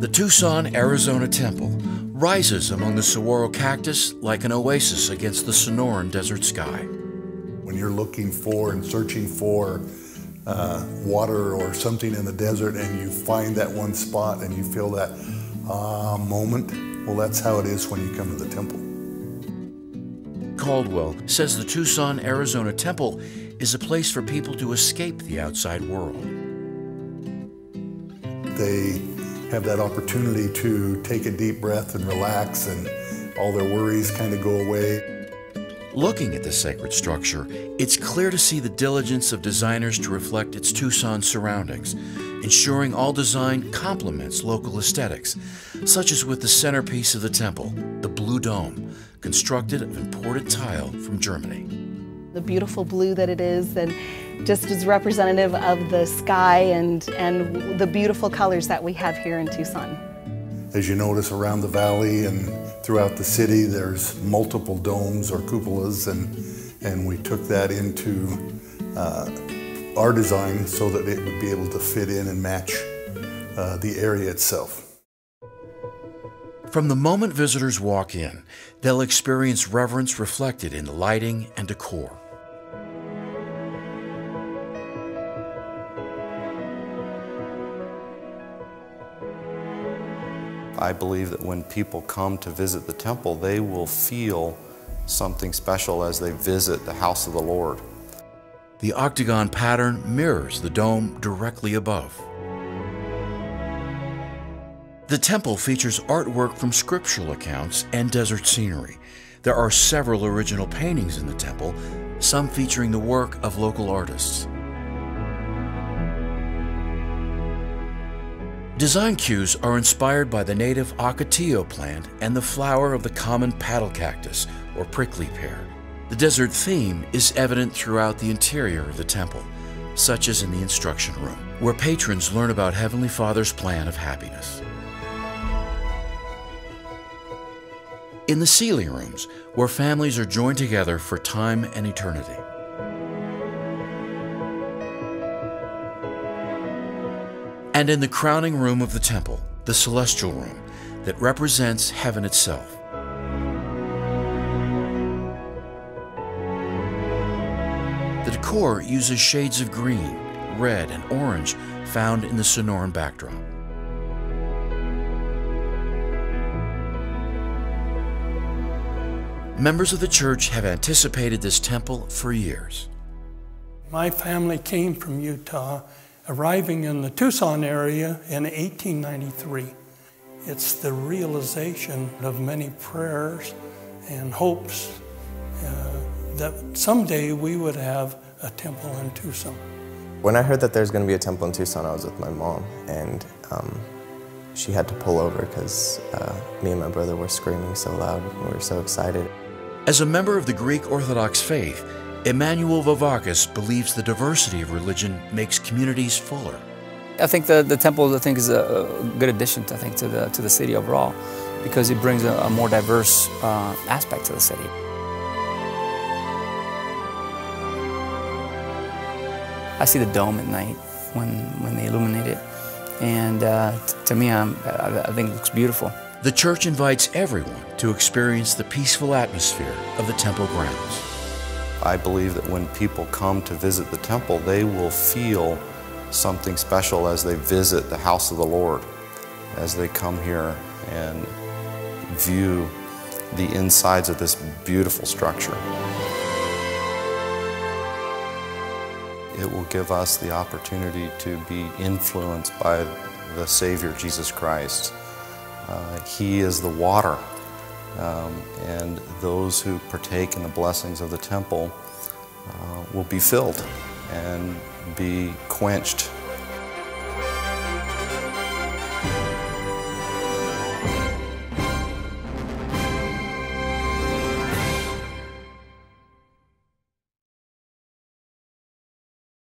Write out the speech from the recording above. The Tucson, Arizona Temple rises among the saguaro cactus like an oasis against the Sonoran desert sky. When you're looking for and searching for water or something in the desert and you find that one spot and you feel that moment, well, that's how it is when you come to the temple. Caldwell says the Tucson, Arizona Temple is a place for people to escape the outside world. They have that opportunity to take a deep breath and relax, and all their worries kind of go away. Looking at this sacred structure, it's clear to see the diligence of designers to reflect its Tucson surroundings, ensuring all design complements local aesthetics, such as with the centerpiece of the temple, the Blue Dome, constructed of imported tile from Germany. The beautiful blue that it is, and just as representative of the sky and the beautiful colors that we have here in Tucson. As you notice around the valley and throughout the city, there's multiple domes or cupolas, and we took that into our design so that it would be able to fit in and match the area itself. From the moment visitors walk in, they'll experience reverence reflected in the lighting and decor. I believe that when people come to visit the temple, they will feel something special as they visit the house of the Lord. The octagon pattern mirrors the dome directly above. The temple features artwork from scriptural accounts and desert scenery. There are several original paintings in the temple, some featuring the work of local artists. Design cues are inspired by the native Ocotillo plant and the flower of the common paddle cactus, or prickly pear. The desert theme is evident throughout the interior of the temple, such as in the instruction room, where patrons learn about Heavenly Father's plan of happiness. In the Sealing Rooms, where families are joined together for time and eternity. And in the crowning room of the temple, the celestial room, that represents heaven itself. The decor uses shades of green, red, and orange found in the Sonoran backdrop. Members of the church have anticipated this temple for years. My family came from Utah, arriving in the Tucson area in 1893. It's the realization of many prayers and hopes that someday we would have a temple in Tucson. When I heard that there's going to be a temple in Tucson, I was with my mom, and she had to pull over because me and my brother were screaming so loud and we were so excited. As a member of the Greek Orthodox faith, Emmanuel Vavarkis believes the diversity of religion makes communities fuller. I think the temple is a good addition to the city overall, because it brings a more diverse aspect to the city. I see the dome at night when they illuminate it, and to me, I think it looks beautiful. The church invites everyone to experience the peaceful atmosphere of the temple grounds. I believe that when people come to visit the temple, they will feel something special as they visit the house of the Lord, as they come here and view the insides of this beautiful structure. It will give us the opportunity to be influenced by the Savior, Jesus Christ. He is the water, and those who partake in the blessings of the temple will be filled and be quenched